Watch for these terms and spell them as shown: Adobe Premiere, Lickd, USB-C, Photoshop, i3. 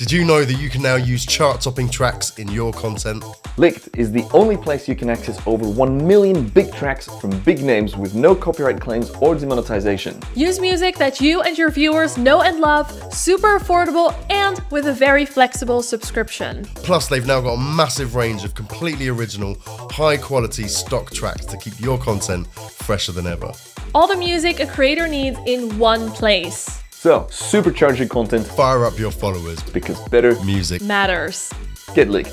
Did you know that you can now use chart-topping tracks in your content? Lickd is the only place you can access over 1 million big tracks from big names with no copyright claims or demonetization. Use music that you and your viewers know and love, super affordable and with a very flexible subscription. Plus, they've now got a massive range of completely original, high-quality stock tracks to keep your content fresher than ever. All the music a creator needs in one place. So, supercharge your content. Fire up your followers. Because better music matters. Get Lickd.